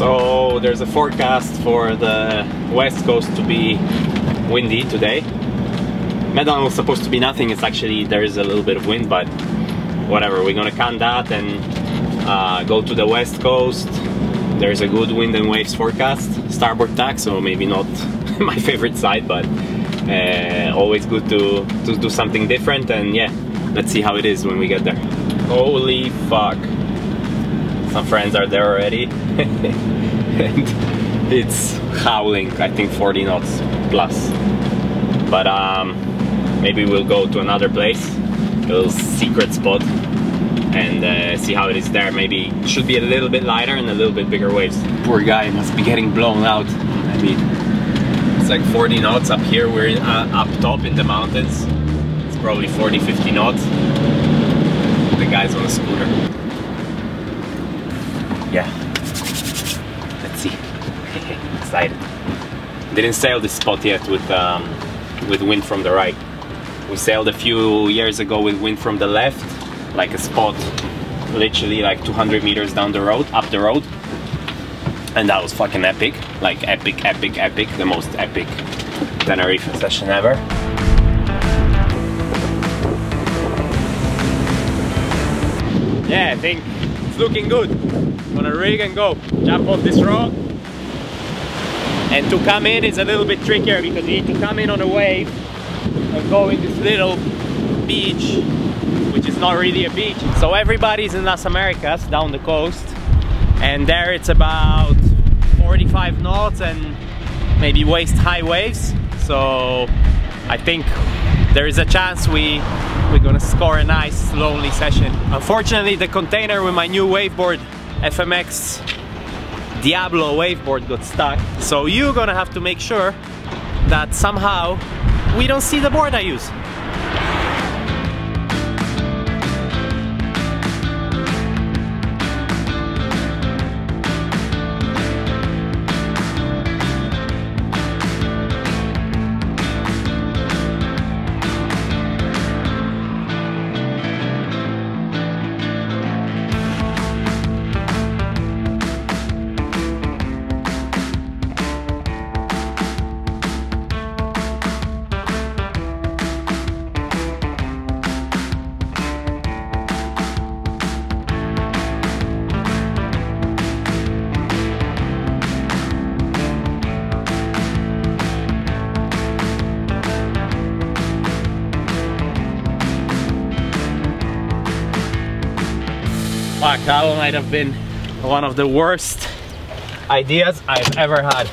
So there's a forecast for the west coast to be windy today. Medano was supposed to be nothing. It's actually, there is a little bit of wind, but whatever, we're gonna count that and go to the west coast. There's a good wind and waves forecast, starboard tack, so maybe not my favorite side, but always good to do something different. And yeah, let's see how it is when we get there. Holy fuck, some friends are there already. And it's howling, I think 40 knots plus. But maybe we'll go to another place, a little secret spot, and see how it is there. Maybe it should be a little bit lighter and a little bit bigger waves. Poor guy must be getting blown out. I mean, it's like 40 knots up here. We're up top in the mountains. It's probably 40, 50 knots. The guy's on a scooter. Yeah, let's see. Excited. Didn't sail this spot yet with wind from the right. We sailed a few years ago with wind from the left, like a spot literally like 200 meters down the road, up the road, and that was fucking epic, like epic, epic, epic, the most epic Tenerife session ever. Yeah, I think it's looking good. I'm gonna rig and go, jump off this rock. And to come in is a little bit trickier because you need to come in on a wave and go in this little beach, which is not really a beach. So everybody's in Las Americas, down the coast, and there it's about 45 knots and maybe waist-high waves. So I think there is a chance we're gonna score a nice, lonely session. Unfortunately, the container with my new waveboard, FMX Diablo waveboard, got stuck, so you're gonna have to make sure that somehow we don't see the board I use. Fuck, that might have been one of the worst ideas I've ever had.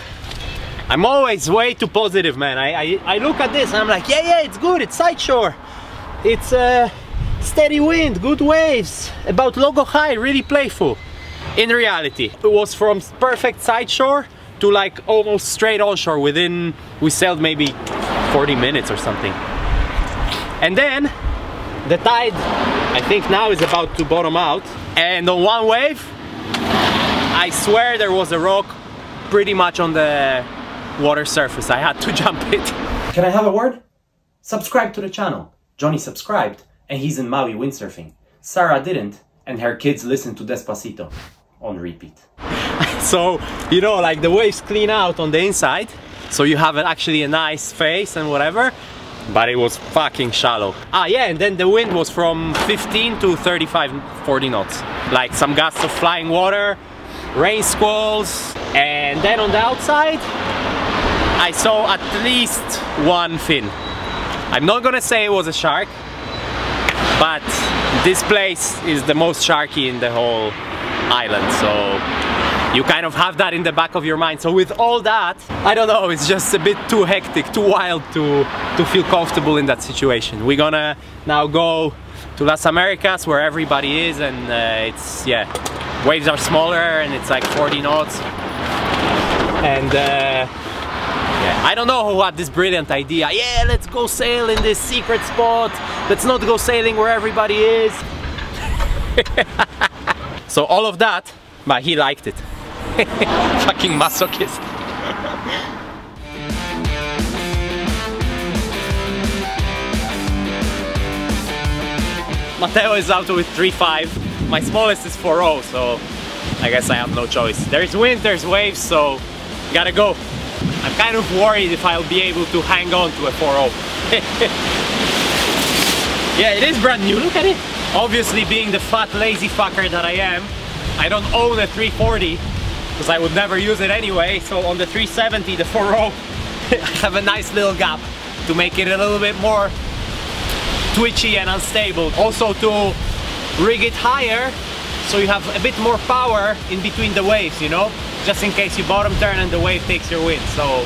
I'm always way too positive, man. I look at this and I'm like, yeah, it's good, it's side shore. It's steady wind, good waves, about logo high, really playful. In reality, it was from perfect side shore to like almost straight onshore within, we sailed maybe 40 minutes or something. And then the tide, I think now, is about to bottom out. And on one wave, I swear there was a rock pretty much on the water surface. I had to jump it. Can I have a word? Subscribe to the channel. Johnny subscribed and he's in Maui windsurfing. Sarah didn't and her kids listen to Despacito on repeat. So, you know, like the waves clean out on the inside. So you have actually a nice face and whatever. But it was fucking shallow. Ah yeah, and then the wind was from 15 to 35, 40 knots. Like some gusts of flying water, rain squalls. And then on the outside, I saw at least one fin. I'm not gonna say it was a shark, but this place is the most sharky in the whole island, so you kind of have that in the back of your mind. So with all that, I don't know, it's just a bit too hectic, too wild to feel comfortable in that situation. We're gonna now go to Las Americas where everybody is, and it's, yeah, waves are smaller and it's like 40 knots. And yeah, I don't know who had this brilliant idea. Yeah, let's go sail in this secret spot. Let's not go sailing where everybody is. So all of that, but he liked it. Fucking masochist. Matteo is out with 3.5. My smallest is 4.0, so I guess I have no choice. There's wind, there's waves, so gotta go. I'm kind of worried if I'll be able to hang on to a 4.0. Yeah, it is brand new, look at it. Obviously, being the fat, lazy fucker that I am, I don't own a 340, because I would never use it anyway, so on the 370, the 4.0, I have a nice little gap to make it a little bit more twitchy and unstable. Also to rig it higher, so you have a bit more power in between the waves, you know? Just in case you bottom turn and the wave takes your wind, so...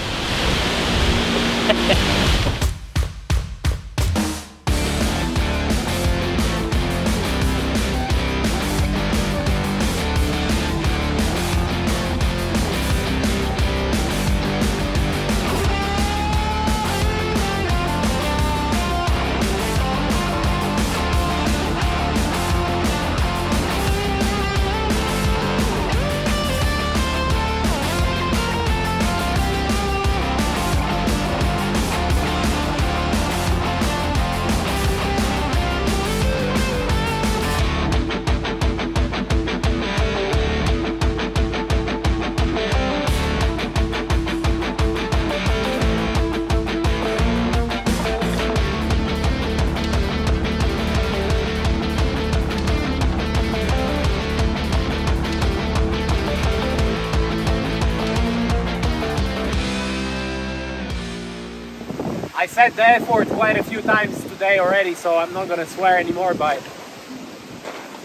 I said the F word quite a few times today already, so I'm not gonna swear anymore, but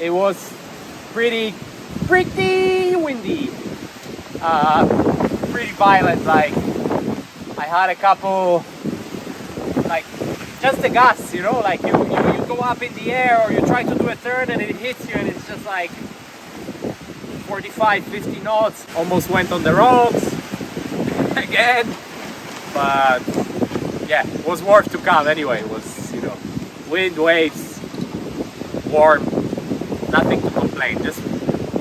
it was pretty windy, pretty violent. Like, I had a couple, like, just the gusts, you know, like you go up in the air or you try to do a turn and it hits you and it's just like 45, 50 knots. Almost went on the rocks again, but yeah, it was worth to come anyway. It was, you know, wind, waves, warm, nothing to complain, just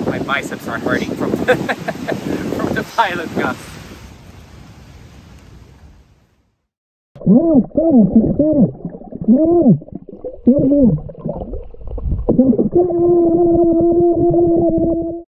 my biceps are hurting from the, from the violent gusts.